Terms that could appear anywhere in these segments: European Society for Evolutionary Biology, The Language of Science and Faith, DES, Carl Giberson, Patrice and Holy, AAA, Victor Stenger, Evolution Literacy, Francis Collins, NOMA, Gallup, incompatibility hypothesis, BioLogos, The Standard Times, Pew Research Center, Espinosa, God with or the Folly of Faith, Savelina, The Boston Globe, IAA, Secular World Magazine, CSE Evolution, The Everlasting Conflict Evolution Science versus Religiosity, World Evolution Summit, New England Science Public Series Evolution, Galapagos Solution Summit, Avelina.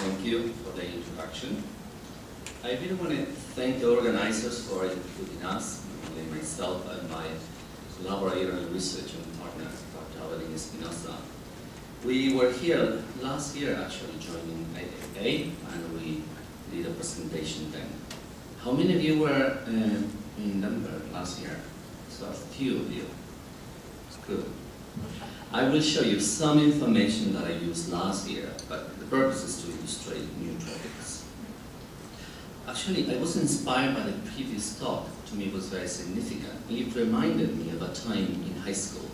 Thank you for the introduction. I really want to thank the organizers for including us, including myself and my collaborator and research and partner, Dr. Espinosa. We were here last year actually joining IAA, and we did a presentation then. How many of you were in number last year? So a few of you. It's good. I will show you some information that I used last year, but the purpose is to illustrate new topics. Actually, I was inspired by the previous talk. To me, it was very significant. It reminded me of a time in high school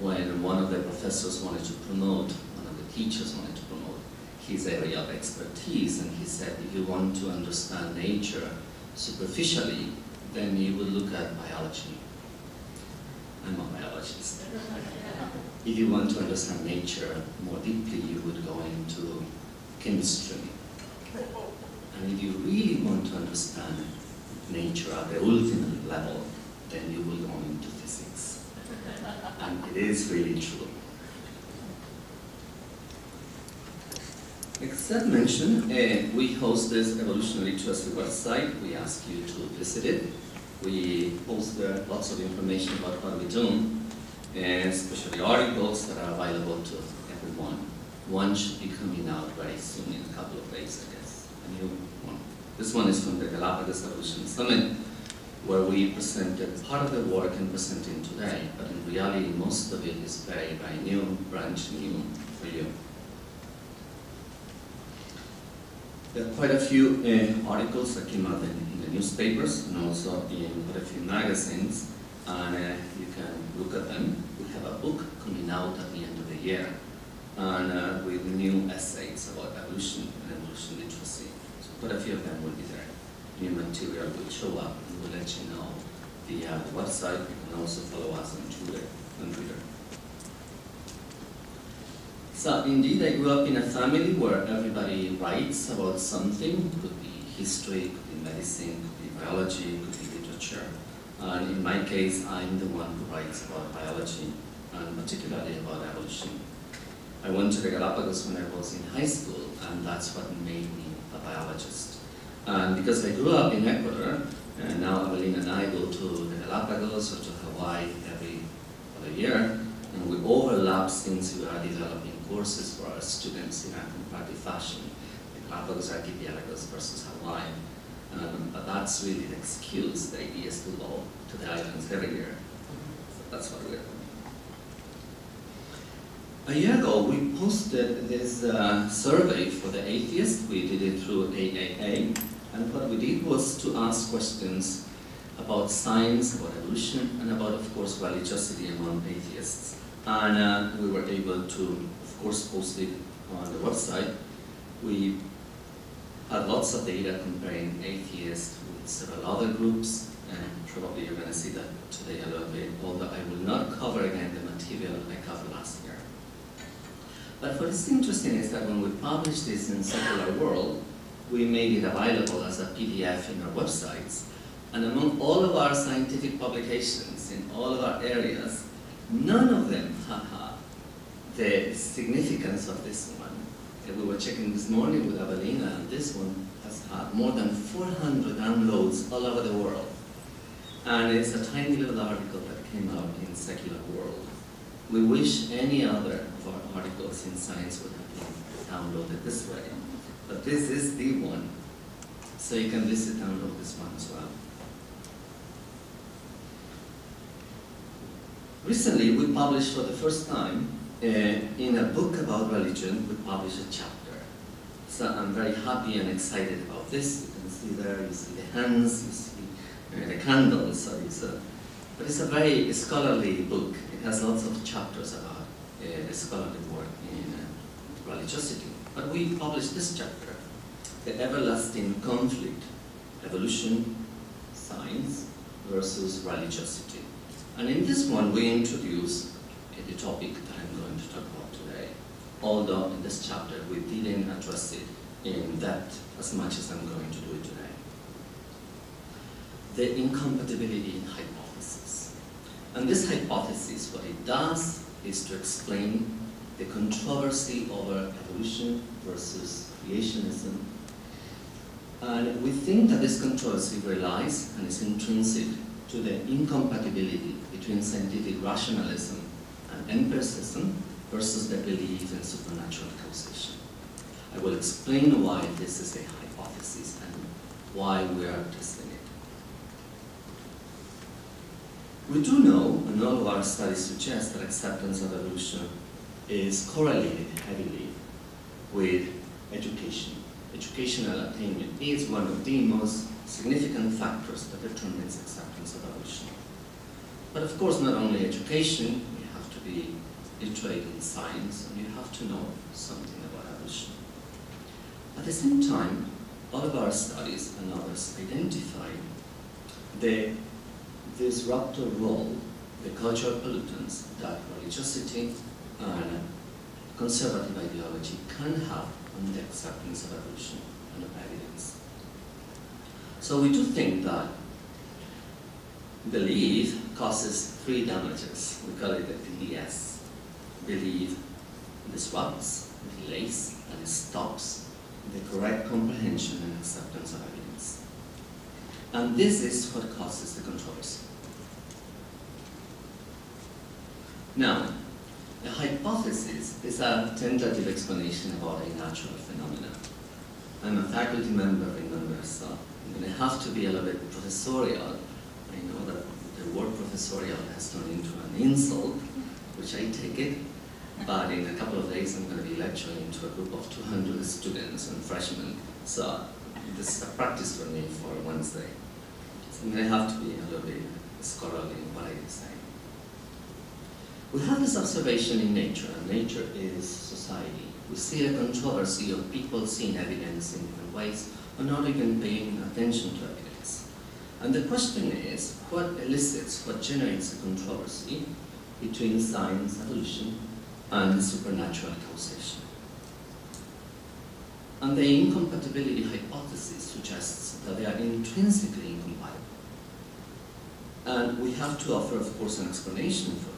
when one of the professors wanted to promote, one of the teachers wanted to promote his area of expertise, and he said, if you want to understand nature superficially, then you would look at biology. I'm a biologist. If you want to understand nature more deeply, you would go into chemistry. And if you really want to understand nature at the ultimate level, then you will go into physics. And it is really true. Except mention, we host this evolutionary literacy website. We ask you to visit it. We post there lots of information about what we do, and especially articles that are available to everyone. One should be coming out very soon, in a couple of days, I guess. A new one. This one is from the Galapagos Solution Summit, where we presented part of the work and presenting today, but in reality, most of it is very, very new, brand new for you. There are quite a few articles that came out in the newspapers and also in quite a few magazines, and you can look at them. We have a book coming out at the end of the year, and with new essays about evolution and evolution literacy. So quite a few of them will be there. New material will show up, and we'll let you know via the website. You can also follow us on Twitter. So indeed, I grew up in a family where everybody writes about something. It could be history, it could be medicine, it could be biology, it could be literature. And in my case, I'm the one who writes about biology, and particularly about evolution. I went to the Galapagos when I was in high school, and that's what made me a biologist. And because I grew up in Ecuador, and now Avelina and I go to the Galapagos or to Hawaii every other year, and we overlap since we are developing courses for our students in a comparative fashion. The Galapagos Archipelagos versus Hawaii. But that's really the excuse, the ideas to go to the islands every year. So that's what we're doing. A year ago, we posted this survey for the atheists. We did it through AAA. And what we did was to ask questions about science, about evolution, and about, of course, religiosity among atheists. And we were able to, of course, post it on the website. We had lots of data comparing atheists with several other groups, and probably you're going to see that today a little bit, although I will not cover again the material I covered last year. But what is interesting is that when we published this in Secular World, we made it available as a PDF in our websites. And among all of our scientific publications in all of our areas, none of them had the significance of this one. And we were checking this morning with Avelina, and this one has had more than 400 downloads all over the world. And it's a tiny little article that came out in Secular World. We wish any other of our articles in science would have been downloaded this way. But this is the one. So you can visit and download this one as well. Recently, we published for the first time, in a book about religion, we published a chapter. So I'm very happy and excited about this. You can see there, you see the hands, you see the candles. So it's a, but it's a very scholarly book. It has lots of chapters about the scholarly work in religiosity. But we published this chapter, The Everlasting Conflict Evolution Science versus Religiosity. And in this one, we introduce the topic that I'm going to talk about today, although in this chapter we didn't address it in depth as much as I'm going to do it today. The incompatibility hypothesis. And this hypothesis, what it does is to explain the controversy over evolution versus creationism. And we think that this controversy relies and is intrinsic to the incompatibility between scientific rationalism and empiricism versus the belief in supernatural causation. I will explain why this is a hypothesis and why we are testing it. We do know, and all of our studies suggest, that acceptance of evolution is correlated heavily with education. Educational attainment is one of the most significant factors that determines acceptance of evolution. But of course, not only education, you have to be literate in science, and you have to know something about evolution. At the same time, all of our studies and others identify the disruptor role, the cultural pollutants that religiosity and conservative ideology can have on the acceptance of evolution and of evidence. So we do think that belief causes three damages. We call it the DES. Belief disrupts, delays, and stops the correct comprehension and acceptance of evidence. And this is what causes the controversy. Now, a hypothesis is a tentative explanation about a natural phenomenon. I'm a faculty member in London, so I'm going to have to be a little bit professorial. I know that the word professorial has turned into an insult, which I take it, but in a couple of days I'm going to be lecturing to a group of 200 students and freshmen, so this is a practice for me for Wednesday. So I'm going to have to be a little bit scholarly in what I say. We have this observation in nature, and nature is society. We see a controversy of people seeing evidence in different ways or not even paying attention to evidence. And the question is, what elicits, what generates a controversy between science, evolution, and supernatural causation? And the incompatibility hypothesis suggests that they are intrinsically incompatible. And we have to offer, of course, an explanation for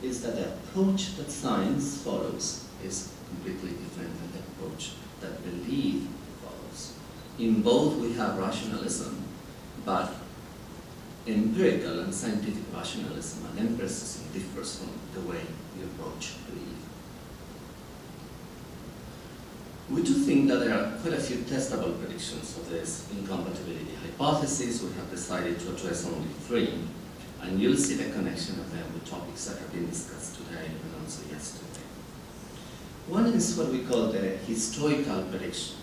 is that the approach that science follows is completely different than the approach that belief follows. In both we have rationalism, but empirical and scientific rationalism and empiricism differs from the way we approach belief. We do think that there are quite a few testable predictions of this incompatibility hypothesis. We have decided to address only three. And you'll see the connection of them with topics that have been discussed today and also yesterday. One is what we call the historical prediction.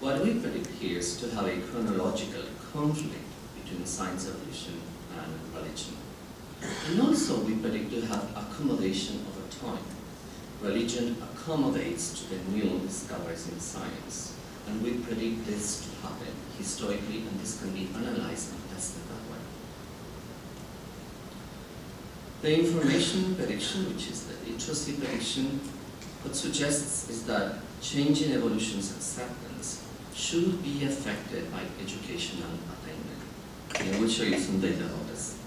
What we predict here is to have a chronological conflict between science, evolution, and religion. And also we predict to have accommodation over time. Religion accommodates to the new discoveries in science. And we predict this to happen historically, and this can be analyzed and tested. The information prediction, which is the literacy prediction, what suggests is that change in evolution's acceptance should be affected by educational attainment. And I will show you some data about this.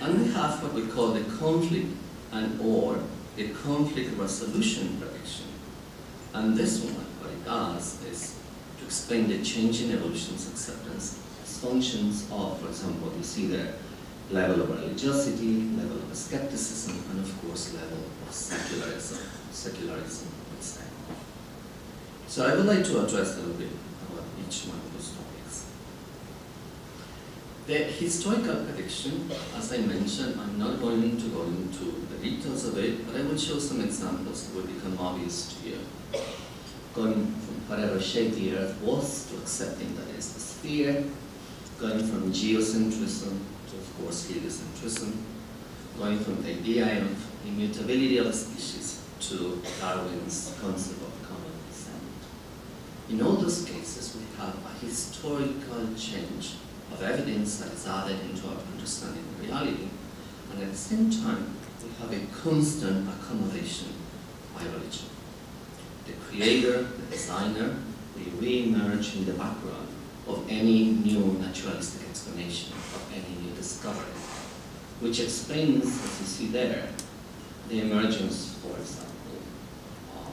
And we have what we call the conflict and or the conflict resolution prediction. And this one, what it does is to explain the change in evolution's acceptance as functions of, for example, you see there, level of religiosity, level of skepticism, and of course, level of secularism. Secularism, let's say. So I would like to address a little bit about each one of those topics. The historical prediction, as I mentioned, I'm not going to go into the details of it, but I will show some examples that will become obvious to you. Going from whatever shape the Earth was to accepting that it's a sphere, going from geocentrism, of course, heliocentrism, going from the idea of immutability of a species to Darwin's concept of common descent. In all those cases, we have a historical change of evidence that is added into our understanding of reality, and at the same time, we have a constant accommodation by religion. The creator, the designer, they re-emerge in the background of any new naturalistic explanation, of any new discovery. which explains, as you see there, the emergence, for example, of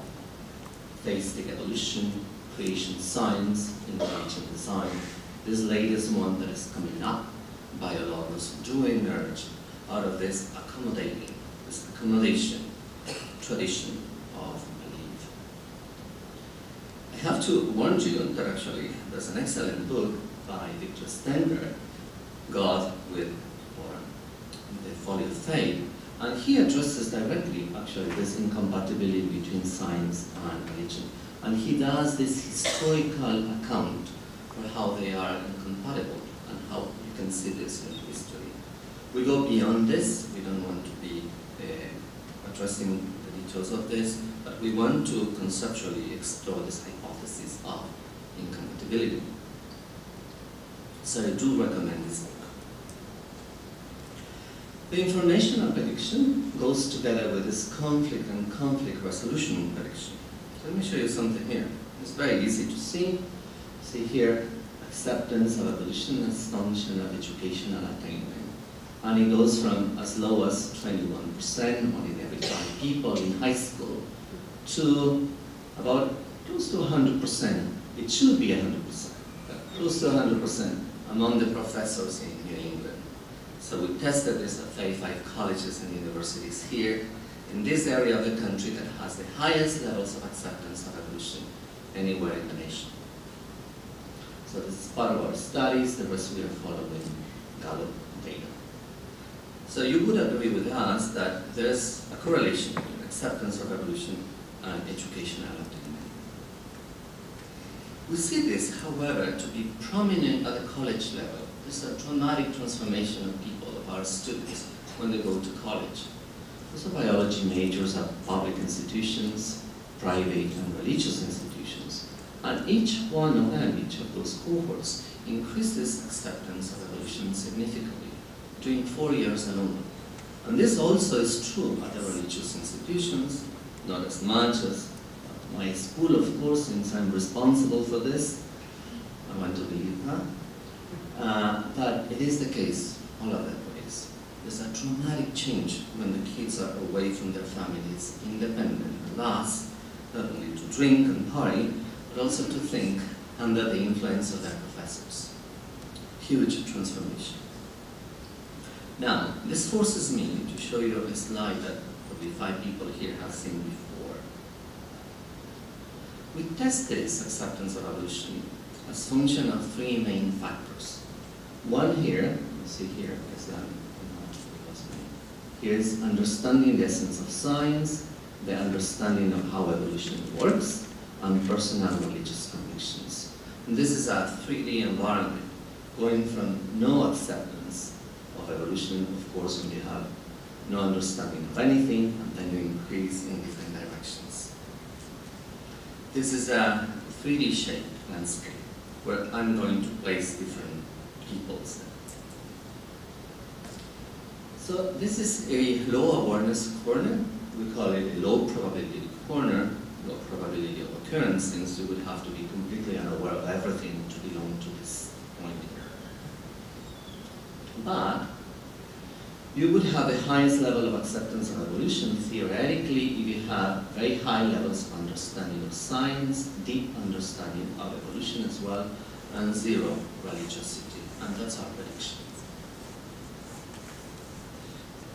theistic evolution, creation science, intelligent design. This latest one that is coming up, BioLogos, do emerge out of this accommodation tradition of belief. I have to warn you that actually there's an excellent book by Victor Stenger, God with or the Folly of Faith, and he addresses directly actually this incompatibility between science and religion, and he does this historical account for how they are incompatible and how you can see this in history. We go beyond this. We don't want to be addressing the details of this, but we want to conceptually explore this hypothesis of incompatibility. So I do recommend this book. The informational prediction goes together with this conflict and conflict resolution prediction. Let me show you something here. It's very easy to see. See here, acceptance of evolution as function of educational attainment. And it goes from as low as 21%, one in every 5 people in high school, to about close to 100%. It should be 100%, but close to 100% among the professors in New England. So we tested this at 35 colleges and universities here in this area of the country that has the highest levels of acceptance of evolution anywhere in the nation. So this is part of our studies. The rest we are following Gallup data. So you would agree with us that there's a correlation between acceptance of evolution and educational attainment. We see this, however, to be prominent at the college level. There's a dramatic transformation of people, of our students, when they go to college. So biology majors at public institutions, private and religious institutions, and each one of them, each of those cohorts, increases acceptance of evolution significantly. During 4 years alone. And this also is true at the religious institutions, not as much as my school, of course, since I'm responsible for this. I want to believe that. But it is the case, all of that ways. There's a dramatic change when the kids are away from their families, independent, alas, not only to drink and party, but also to think under the influence of their professors. Huge transformation. Now, this forces me to show you a slide that probably 5 people here have seen before. We test this acceptance of evolution as function of 3 main factors. One here, you see here, here is understanding the essence of science, the understanding of how evolution works, and personal religious convictions. And this is a 3D environment, going from no acceptance of evolution, of course, when you have no understanding of anything, and then you increase in different directions. This is a 3D shaped landscape where I'm going to place different peoples. So this is a low awareness corner. We call it a low probability corner, low probability of occurrence, since you would have to be completely unaware of everything to belong to this point. But you would have the highest level of acceptance of evolution theoretically if you have very high levels of understanding of science, deep understanding of evolution as well, and zero religiosity. And that's our prediction.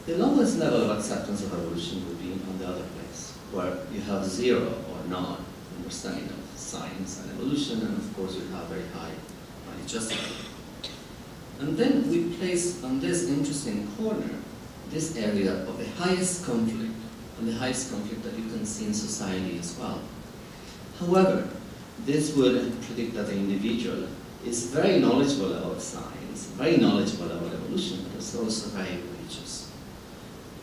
The lowest level of acceptance of evolution would be on the other place, where you have zero or none understanding of science and evolution, and of course you have very high religiosity. And then we place on this interesting corner, this area of the highest conflict, and the highest conflict that you can see in society as well. However, this would predict that the individual is very knowledgeable about science, very knowledgeable about evolution, but is also very religious.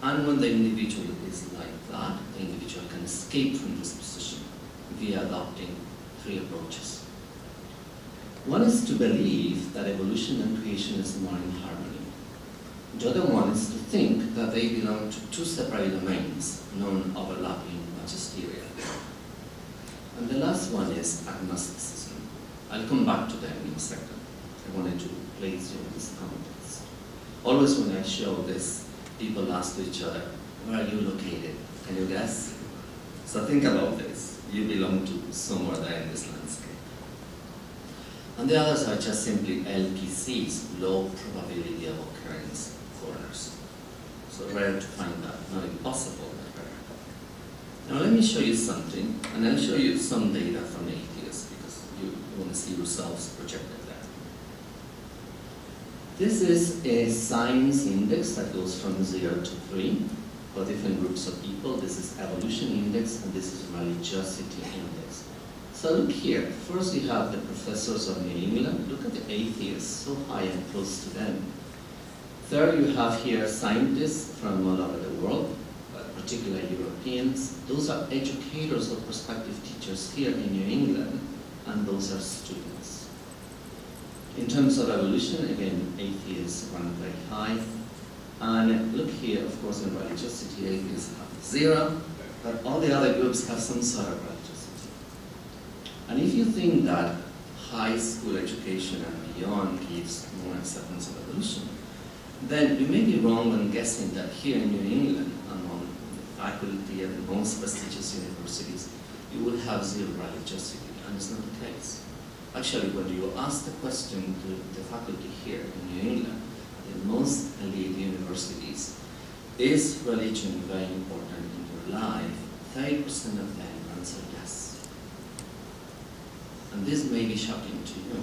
And when the individual is like that, the individual can escape from this position via adopting 3 approaches. One is to believe that evolution and creation is more in harmony. The other one is to think that they belong to 2 separate domains, non-overlapping magisterial. And the last one is agnosticism. I'll come back to them in a second. I wanted to place you in this context. always when I show this, people ask each other, where are you located? Can you guess? So think about this. You belong to somewhere there in this landscape. And the others are just simply LPCs, low probability of occurrence corners. So rare to find that, not impossible, but rare. Now let me show you something, and I'll show you some data from atheists, because you want to see yourselves projected there. This is a science index that goes from 0 to 3 for different groups of people. This is evolution index, and this is religiosity index. So look here, first you have the professors of New England. Look at the atheists, so high and close to them. Third, you have here scientists from all over the world, but particularly Europeans. Those are educators or prospective teachers here in New England, and those are students. In terms of evolution, again, atheists rank very high. And look here, of course, in religiosity, atheists have 0, but all the other groups have some sort of religiosity. And if you think that high school education and beyond gives more acceptance of evolution, then you may be wrong when guessing that here in New England, among the faculty at the most prestigious universities, you will have 0 religiosity, and it's not the case. Actually, when you ask the question to the faculty here in New England, the most elite universities, is religion very important in your life? 30% of them answer yes. And this may be shocking to you.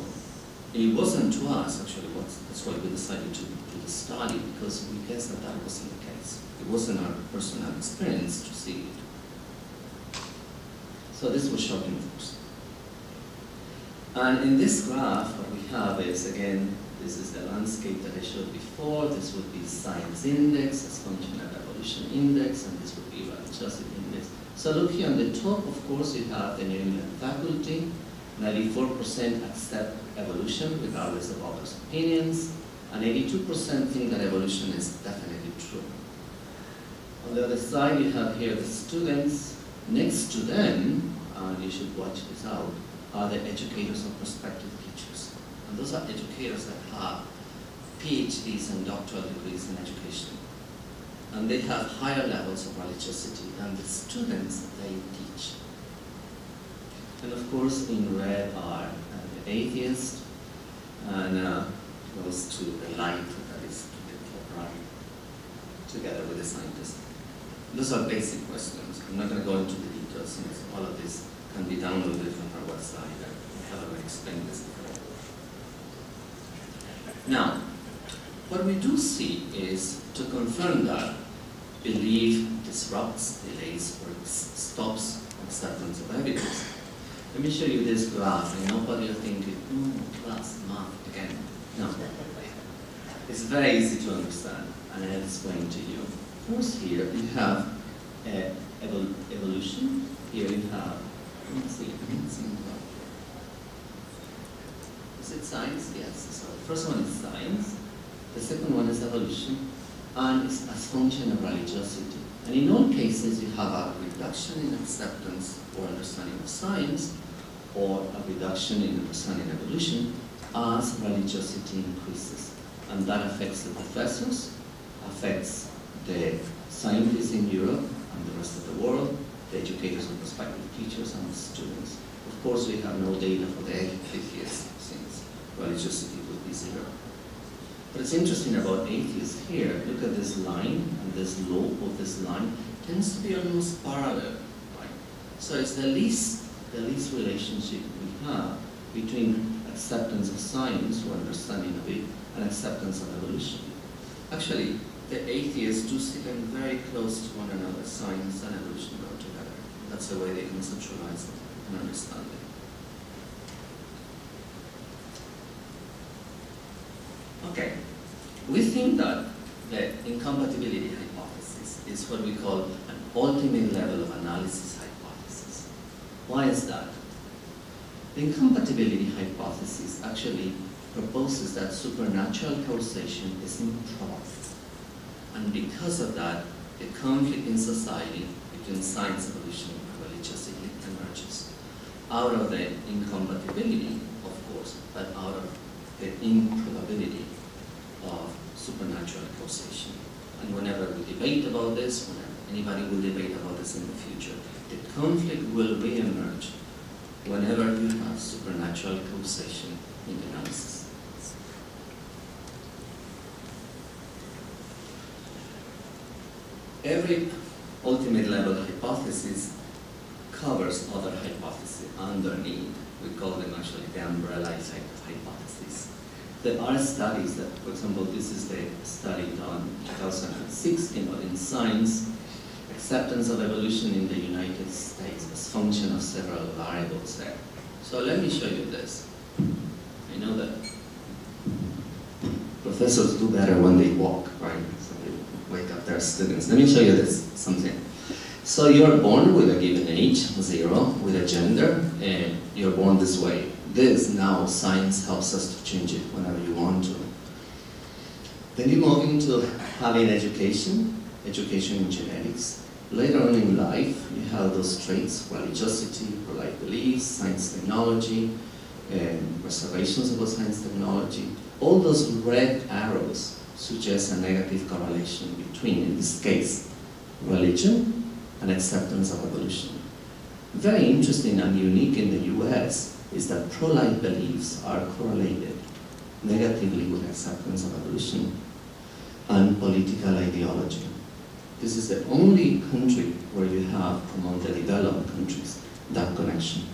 It wasn't to us, actually. That's why we decided to do the study, because we guessed that that wasn't the case. It wasn't our personal experience to see it. So this was shocking, of course. And in this graph, what we have is, again, this is the landscape that I showed before. This would be science index, as function of evolution index, and this would be religiosity index. So look here on the top, of course, you have the New England faculty. 94% accept evolution, regardless of others' opinions, and 82% think that evolution is definitely true. On the other side, you have here the students. Next to them, and you should watch this out, are the educators and prospective teachers. And those are educators that have PhDs and doctoral degrees in education. And they have higher levels of religiosity than the students they teach. And of course, in red are the atheist, and goes to the light that is to the top right, together with the scientist. Those are basic questions. I'm not going to go into the details, since all of this can be downloaded from our website. I haven't explained this before. Now, what we do see is, to confirm that, belief disrupts, delays, or stops acceptance of evidence. Let me show you this graph, and nobody will think, oh, class, math, again. No. It's very easy to understand, and I'll explain to you. First here, you have evolution. Here you have, let's see, I can't see. Is it science? Yes. So the first one is science. The second one is evolution. And it's as function of religiosity. And in all cases, you have a reduction in acceptance or understanding of science, or a reduction in understanding evolution as religiosity increases. And that affects the professors, affects the scientists in Europe and the rest of the world, the educators and prospective teachers, and the students. Of course, we have no data for the atheists, since religiosity would be 0. But it's interesting about atheists here. Look at this line, and this slope of this line tends to be almost parallel. Right? So it's the least relationship we have between acceptance of science, or understanding of it, and acceptance of evolution. Actually, the atheists do sit them very close to one another. Science and evolution go together. That's the way they conceptualize it and understand it. Okay, we think that the incompatibility hypothesis is what we call an ultimate level of analysis hypothesis. Why is that? The incompatibility hypothesis actually proposes that supernatural causation is improbable. And because of that, the conflict in society between science, evolution, and religiosity emerges. Out of the incompatibility, of course, but out of the improbability of supernatural causation. And whenever we debate about this, whenever anybody will debate about this in the future, the conflict will re-emerge whenever you have supernatural causation in the analysis. Every ultimate level hypothesis covers other hypotheses underneath. We call them actually the umbrella effect of hypotheses. There are studies that, for example, this is the study done in 2006 in Science, acceptance of evolution in the United States as function of several variables there. So let me show you this. I know that professors do better when they walk, right? So they wake up their students. Let me show you this, something. So you're born with a given age, 0, with a gender, and you're born this way. This now, science helps us to change it whenever you want to. Then you move into having education in genetics. Later on in life, you have those traits, religiosity, polite beliefs, science technology, and reservations about science technology. All those red arrows suggest a negative correlation between, in this case, religion and acceptance of evolution. Very interesting and unique in the US is that pro-life beliefs are correlated negatively with acceptance of evolution and political ideology. This is the only country where you have, among the developed countries, that connection.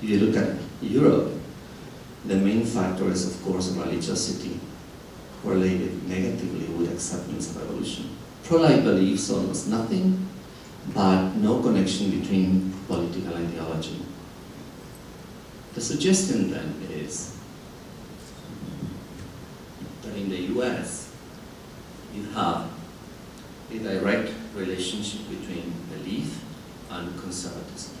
If you look at Europe, the main factor is, of course, religiosity, correlated negatively with acceptance of evolution. Pro-life beliefs almost nothing, but no connection between political ideology. The suggestion then is that in the US, you have a direct relationship between belief and conservatism,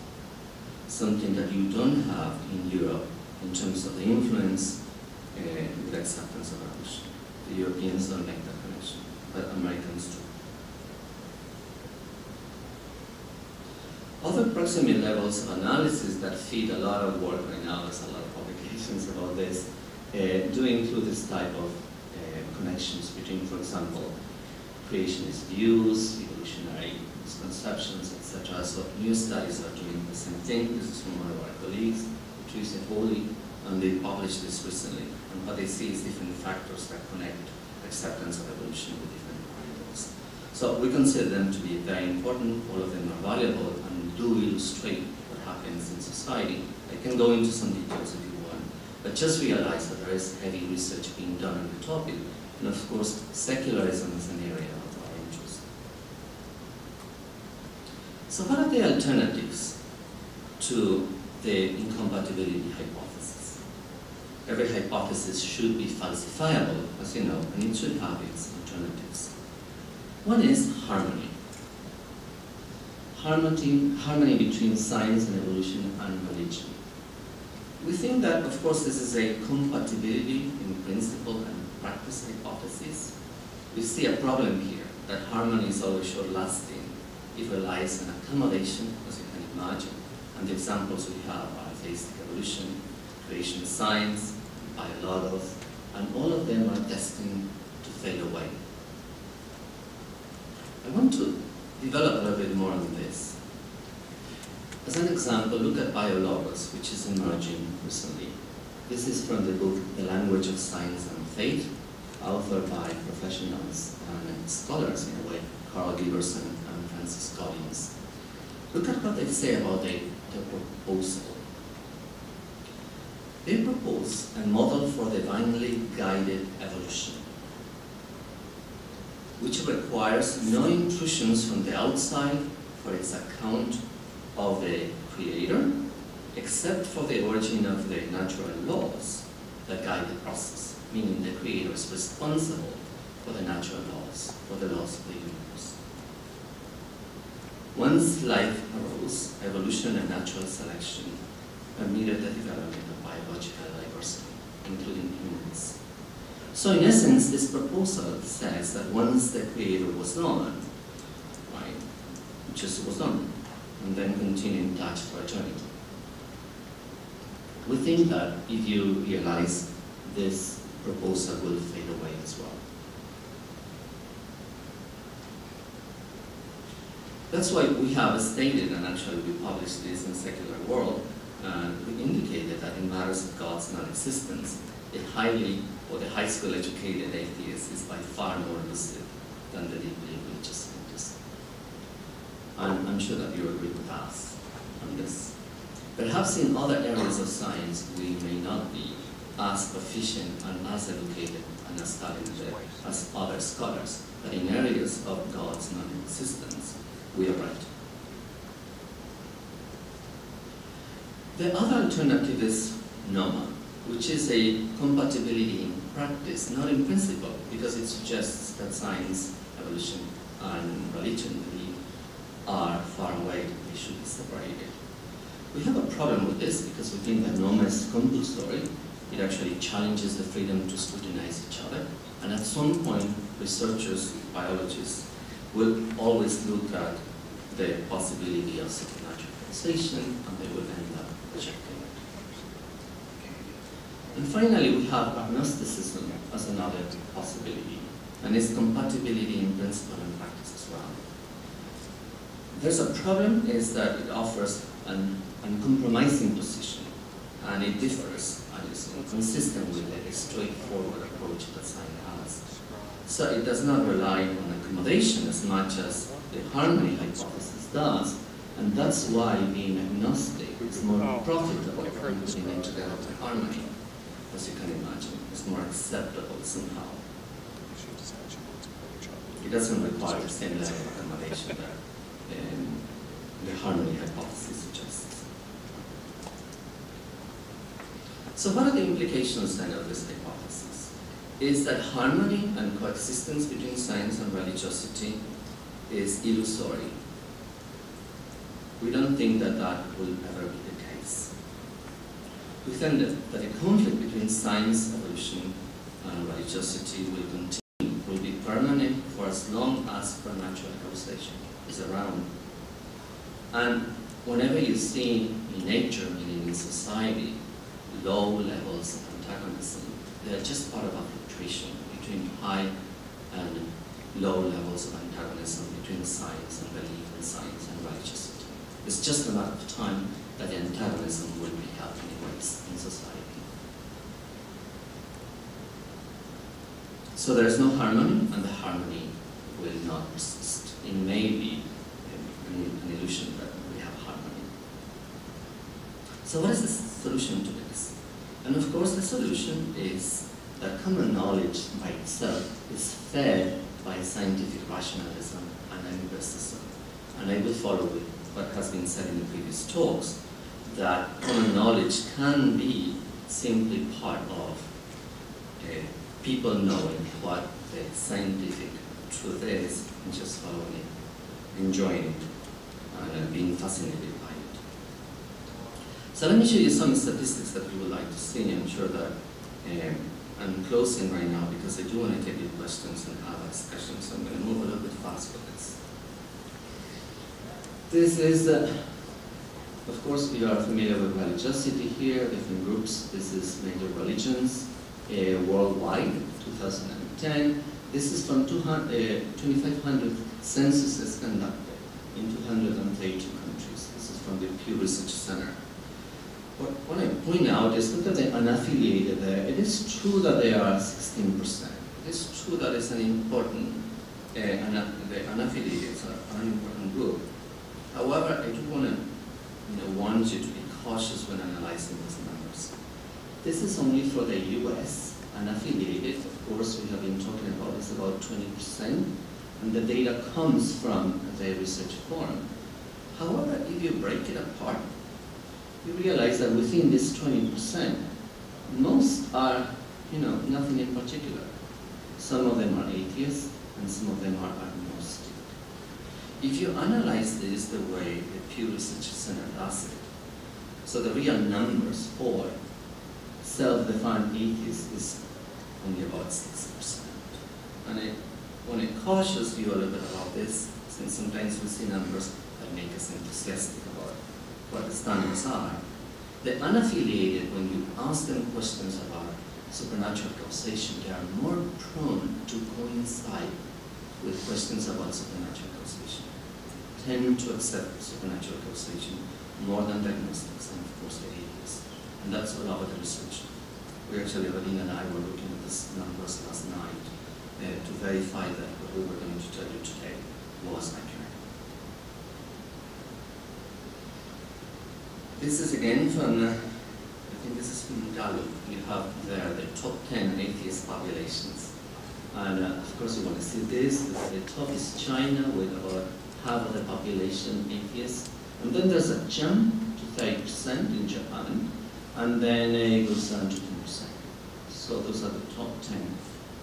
something that you don't have in Europe in terms of the influence with acceptance of evolution. The Europeans don't make that connection, but Americans do. Other proximate levels of analysis that feed a lot of work right now, there's a lot of publications about this, do include this type of connections between, for example, creationist views, evolutionary misconceptions, etc. So new studies are doing the same thing. This is from one of our colleagues, Patrice and Holy, and they published this recently. And what they see is different factors that connect acceptance of evolution with different variables. So we consider them to be very important. All of them are valuable and do illustrate what happens in society. I can go into some details if you want, but just realize that there is heavy research being done on the topic. And of course, secularism is an area of our interest. So what are the alternatives to the incompatibility hypothesis? Every hypothesis should be falsifiable, as you know, and it should have its alternatives. One is harmony. Harmony between science and evolution and religion. We think that, of course, this is a compatibility in principle and practice hypothesis. We see a problem here, that harmony is always short-lasting. It relies on accommodation, as you can imagine. And the examples we have are atheistic evolution, creation science, BioLogos, and all of them are destined to fade away. I want to develop a little bit more on this. As an example, look at BioLogos, which is emerging recently. This is from the book, The Language of Science and Faith, authored by professionals and scholars, in a way, Carl Giberson and Francis Collins. Look at what they say about the proposal. They propose a model for divinely guided evolution, which requires no intrusions from the outside for its account of the creator, except for the origin of the natural laws that guide the process, meaning the creator is responsible for the natural laws, for the laws of the universe. Once life arose, evolution and natural selection permitted the development of biological diversity, including humans. So in essence, this proposal says that once the creator was known, right, just was known, and then continued in touch for eternity. We think that if you realize this proposal will fade away as well. That's why we have stated, and actually we published this in Secular World, we indicated that in matters of God's non-existence, the high school educated atheist is by far more lucid than the deeply religious atheist. I'm sure that you agree with us on this. Perhaps in other areas of science, we may not be as proficient and as educated and as talented as other scholars, but in areas of God's non-existence, we are right. The other alternative is NOMA, which is a compatibility in practice, not in principle, because it suggests that science, evolution, and religion really are far away, they should be separated. We have a problem with this because we think that NOMA is compulsory. It actually challenges the freedom to scrutinize each other, and at some point, researchers, biologists, will always look at the possibility of supernatural causation, and they will end up rejecting it. And finally, we have agnosticism as another possibility, and its compatibility in principle and practice as well. There's a problem is that it offers an uncompromising position, and it differs and is inconsistent with the straightforward approach that science has. So it does not rely on accommodation as much as the harmony hypothesis does, and that's why being agnostic is more profitable than putting into the harmony, as you can imagine. It's more acceptable somehow. It doesn't require the same level of accommodation that the harmony hypothesis suggests. So what are the implications then of this hypothesis? Is that harmony and coexistence between science and religiosity is illusory. We don't think that that will ever be the case. We think that a conflict between science, evolution, and religiosity will continue, will be permanent for as long as supernatural causation is around. And whenever you see in nature, meaning in society, low levels of antagonism, they are just part of our between high and low levels of antagonism between science and belief and science and religiosity. It's just a matter of time that the antagonism will be held anyways in society. So there is no harmony, and the harmony will not exist. It may be an illusion that we have harmony. So what is the solution to this? And of course the solution is that common knowledge by itself is fed by scientific rationalism and empiricism. And I will follow with what has been said in the previous talks, that common knowledge can be simply part of people knowing what the scientific truth is and just following it, enjoying it, and being fascinated by it. So let me show you some statistics that you would like to see. I'm sure that I'm closing right now because I do want to take your questions and have discussions, so I'm going to move a little bit fast with this. This is, of course, you are familiar with religiosity here, different groups. This is major religions worldwide, 2010. This is from 2,500 censuses conducted in 230 countries. This is from the Pew Research Center. What I point out is look at the unaffiliated there. It is true that they are 16%. It is true that it's an important, the unaffiliated are an important group. However, I do want to warn you to be cautious when analyzing these numbers. This is only for the US unaffiliated. Of course, we have been talking about this about 20%, and the data comes from the research forum. However, if you break it apart, you realize that within this 20%, most are, nothing in particular. Some of them are atheists, and some of them are agnostic. If you analyze this the way the Pew Research Center does it, so the real numbers for self-defined atheists is only about 6%. And I want to cautious you a little bit about this, since sometimes we see numbers that make us enthusiastic about what the standards are. The unaffiliated, when you ask them questions about supernatural causation, they are more prone to coincide with questions about supernatural causation, tend to accept supernatural causation more than diagnostics and, of course, the atheists. And that's all our research. We actually, Avelina and I were looking at these numbers last night to verify that what we were going to tell you today was accurate. This is again from, I think this is from Gallup. You have there the top 10 atheist populations. And of course you want to see this. The top is China with about half of the population atheists. And then there's a jump to 30% in Japan. And then it goes down to 10%. So those are the top 10.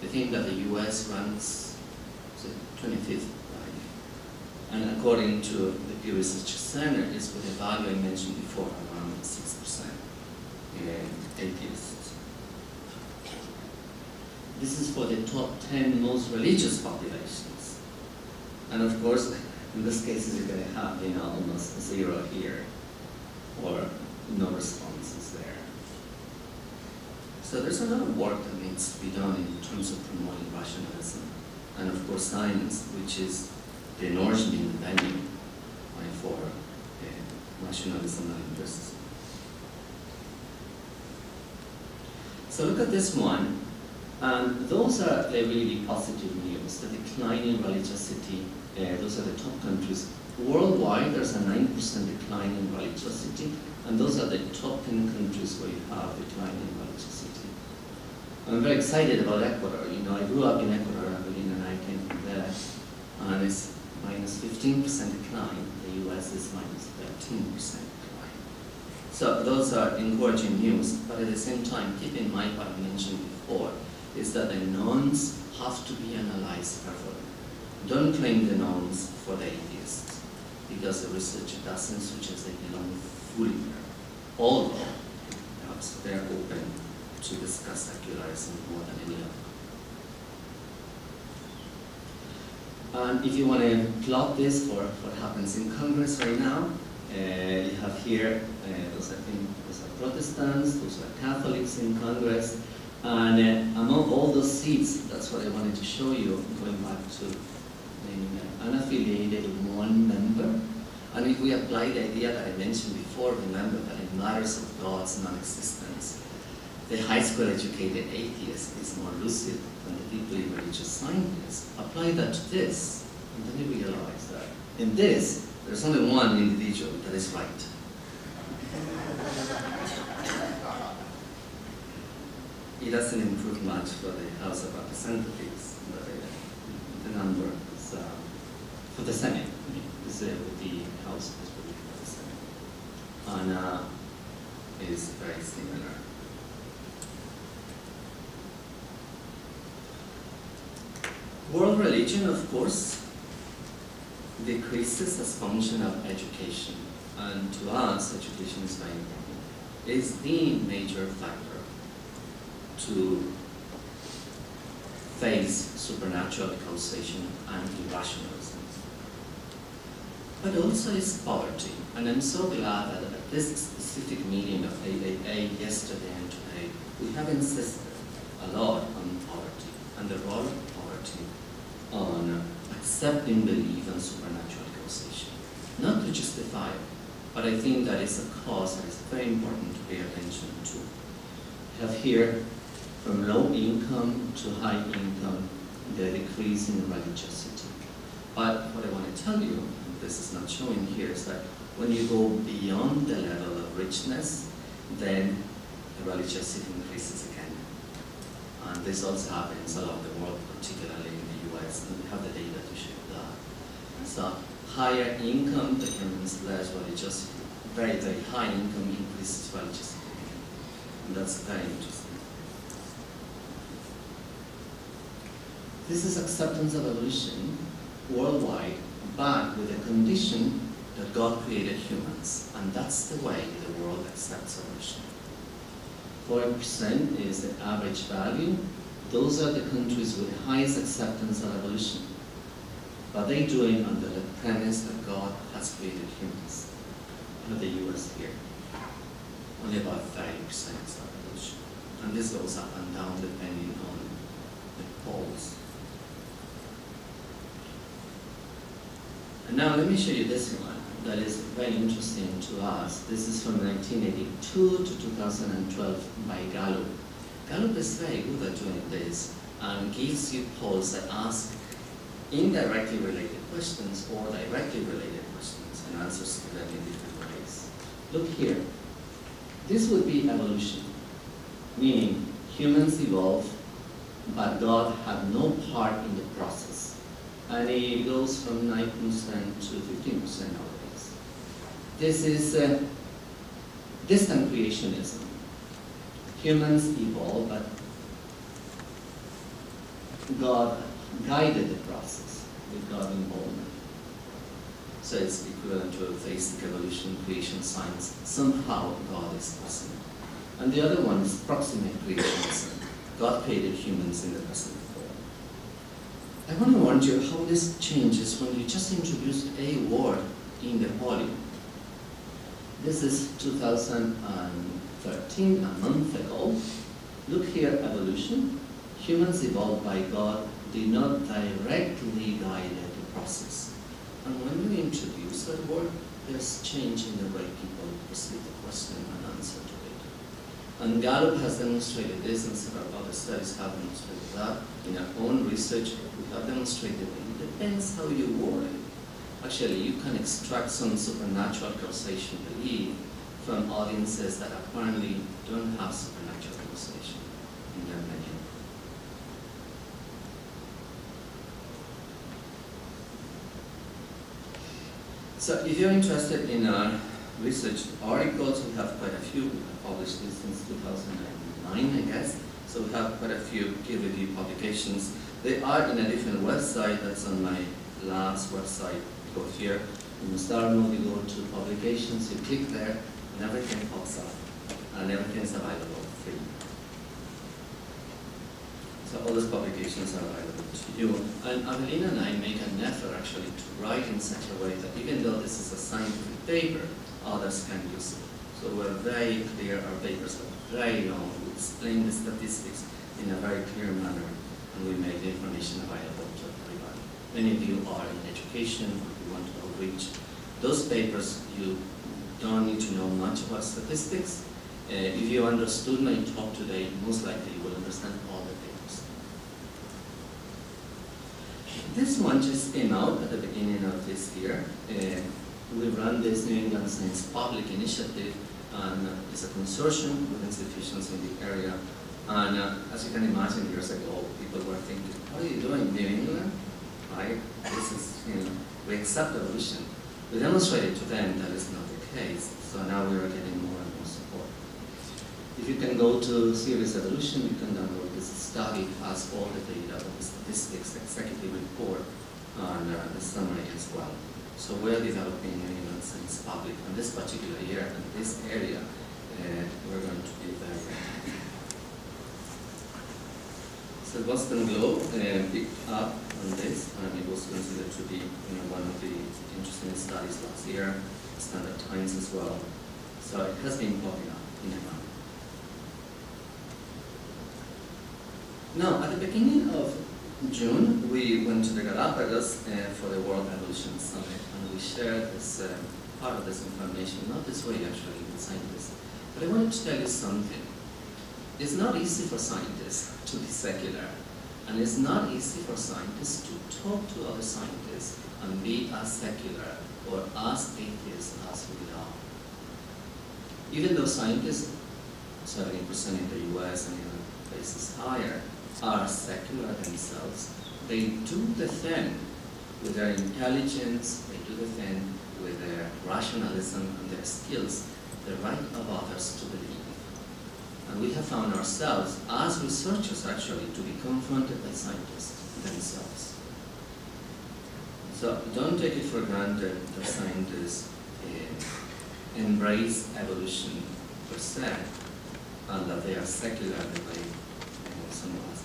I think that the US ranks 25th. And according to the Pew Research Center, it's with a value I mentioned before, around 6% atheists. This is for the top 10 most religious populations. And of course, in these cases, you're going to have, you know, almost zero here, or no responses there. So there's a lot of work that needs to be done in terms of promoting rationalism, and of course science, which is the nourishing venue for rationalism and empiricism. So look at this one. Those are the really positive news, the decline in religiosity. Those are the top countries. Worldwide, there's a 9% decline in religiosity, and those are the top 10 countries where you have decline in religiosity. I'm very excited about Ecuador. You know, I grew up in Ecuador, Avelina and I came from there, and it's minus 15% decline. The US is minus 13% decline. So those are encouraging news, but at the same time, keep in mind what I mentioned before, is that the knowns have to be analyzed carefully. Don't claim the knowns for the atheists, because the research doesn't suggest they belong fully there. Although, perhaps they're open to discuss secularism more than any other. And if you want to plot this for what happens in Congress right now, you have here, those I think those are Protestants, those are Catholics in Congress, and among all those seats, that's what I wanted to show you, going back to unaffiliated one member. And if we apply the idea that I mentioned before, remember that in matters of God's non-existence, the high school educated atheist is more lucid than the deeply religious scientist. Apply that to this, and then you realize that in this, there's only one individual that is right. It doesn't improve much for the House of Representatives, but the number is, for the Senate, is the House is for the Senate, and is very similar. World religion, of course, decreases as function of education, and to us, education is very important. It's the major factor to face supernatural causation and irrationalism. But also is poverty, and I'm so glad that at this specific meeting of AAA yesterday and today, we have insisted a lot on poverty and the role of poverty on accepting belief in supernatural causation. Not to justify it, but I think that is a cause that is very important to pay attention to. We have here, from low income to high income, the decrease in religiosity. But what I want to tell you, and this is not showing here, is that when you go beyond the level of richness, then the religiosity increases again. And this also happens all over the world, particularly in the US, and we have the data to show that. So higher income determines less religiosity. Very, very high income increases religiosity. And that's very interesting. This is acceptance of evolution worldwide, but with a condition that God created humans. And that's the way the world accepts evolution. 40% is the average value. Those are the countries with the highest acceptance of evolution. But they do it under the premise that God has created humans. Look at the US here. Only about 30% is evolution. and this goes up and down depending on the poles. And now let me show you this one that is very interesting to us. This is from 1982 to 2012 by Gallup. Gallup is very good at doing this and gives you polls that ask indirectly related questions or directly related questions and answers to them in different ways. Look here. This would be evolution, meaning humans evolve, but God had no part in the process. And it goes from 9% to 15% nowadays. This is distant creationism. Humans evolve, but God guided the process with God involvement. So it's equivalent to a basic evolution, creation science. Somehow God is possible. And the other one is proximate creationism. God created humans in the present form. I want to warn you how this changes when you just introduce a word in the poly. This is 2013, a month ago. Look here, evolution. Humans evolved by God did not directly guide the process. And when we introduce that word, there's change in the way people receive the question and answer to it. And Gallup has demonstrated this, and several other studies have demonstrated that. In our own research, we have demonstrated it. It depends how you word it. Actually, you can extract some supernatural causation belief from audiences that apparently don't have supernatural causation in their menu. So if you're interested in our research articles, we have quite a few. We have published this since 2009, I guess. So we have quite a few peer review publications. They are in a different website. That's on my last website. Go here. In the star mode, you go to publications. You click there, and everything pops up. And everything's available free. So all those publications are available to you. And Avelina and I made an effort actually to write in such a way that even though this is a scientific paper, others can use it. So we're very clear, our papers are very long, we explain the statistics in a very clear manner, and we make the information available to everybody. Many of you are in education, or you want to outreach. Those papers, you don't need to know much about statistics. If you understood my talk today, most likely you will understand all the papers. This one just came out at the beginning of this year. We run this New England Science Public Initiative, and it's a consortium with institutions in the area. And as you can imagine, years ago, people were thinking, what are you doing, New England? Right? This is, you know, we accept evolution. We demonstrated to them that it's not the case, so now we are getting more and more support. If you can go to CSE Evolution, you can download this study. It has all the data, the statistics, the executive report, and the summary as well. So we're developing New England Science Public. And this particular year, in this area, we're going to be very active. So the Boston Globe picked up on this, and it was considered to be, you know, one of the interesting studies last year. The Standard Times as well. So it has been popular in the market. Now, at the beginning of June, we went to the Galapagos for the World Evolution Summit, and we shared this, part of this information, not this way actually with scientists. But I wanted to tell you something. It's not easy for scientists to be secular, and it's not easy for scientists to talk to other scientists and be as secular or as atheist as we are. Even though scientists, 70% in the US and in other places higher, are secular themselves, they do the thing with their intelligence, they do the thing with their rationalism and their skills, the right of others to believe. And we have found ourselves, as researchers actually, to be confronted by scientists themselves. So don't take it for granted that scientists embrace evolution per se, and that they are secular the way someone else.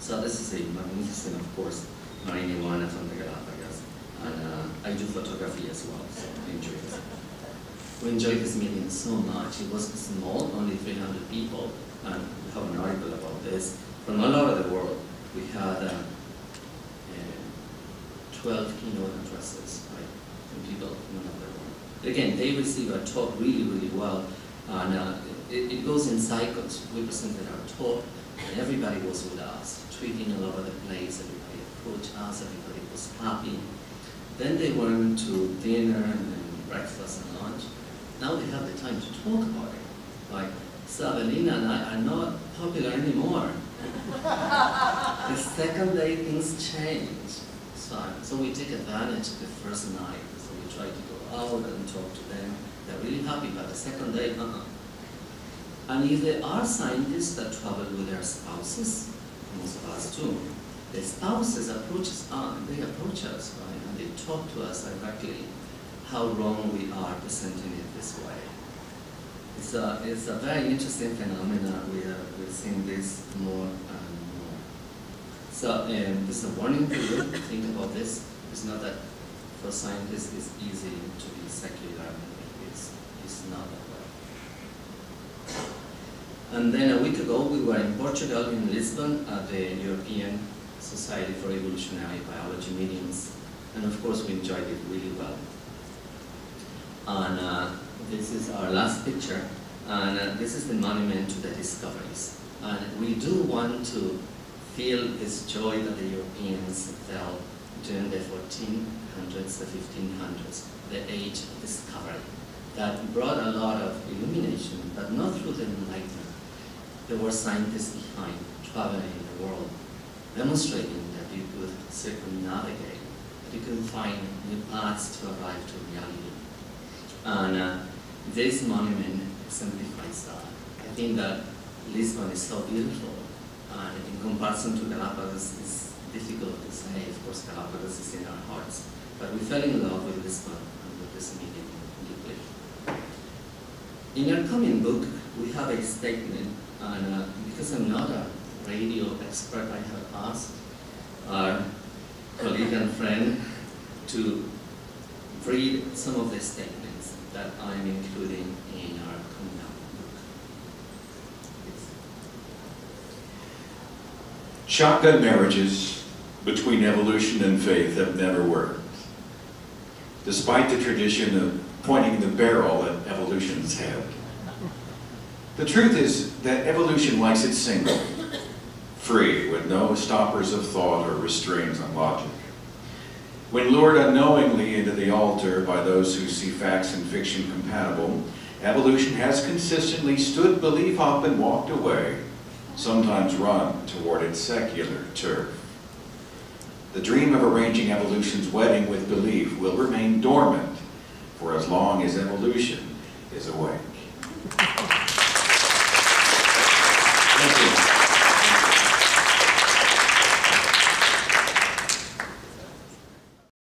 So this is a magnificent, of course, marine iguana from the Galapagos. And I do photography as well, so I enjoy it. We enjoyed this meeting so much. It was small, only 300 people, and we have an article about this. From all over the world, we had 12 keynote addresses from people from all over the world. Again, they received our talk really, really well, and it goes in cycles. We presented our talk, and everybody was with us, tweeting all over the place. Everybody approached us, everybody was happy. Then they went to dinner and breakfast and lunch. Now they have the time to talk about it. Like, Savelina and I are not popular anymore. The second day, things change. So we take advantage of the first night. So we try to go out and talk to them. They're really happy, but the second day, And if there are scientists that travel with their spouses, most of us too, the spouses approach us, and they talk to us directly how wrong we are presenting it this way. It's a very interesting phenomenon. We're seeing this more and more. So this is a warning to you. Think about this. It's not that for scientists it's easy to be secular. It's not that way. And then a week ago we were in Portugal, in Lisbon, at the European Society for Evolutionary Biology meetings. And of course we enjoyed it really well. And this is our last picture, and this is the monument to the discoveries. And we do want to feel this joy that the Europeans felt during the 1400s, the 1500s, the age of discovery. That brought a lot of illumination, but not through the Enlightenment. There were scientists behind, traveling in the world, demonstrating that you could circumnavigate, that you could find new paths to arrive to reality. And this monument exemplifies that. I think that Lisbon is so beautiful, and in comparison to Galapagos, it's difficult to say. Of course, Galapagos is in our hearts, but we fell in love with Lisbon and with this meeting deeply. In your coming book, we have a statement, and because I'm not a radio expert, I have asked our colleague and friend to read some of the statements that I'm including in our coming up book. Shotgun marriages between evolution and faith have never worked, despite the tradition of pointing the barrel at evolution's head. The truth is that evolution likes it single, free, with no stoppers of thought or restraints on logic. When lured unknowingly into the altar by those who see facts and fiction compatible, evolution has consistently stood belief up and walked away, sometimes run toward its secular turf. The dream of arranging evolution's wedding with belief will remain dormant for as long as evolution is awake.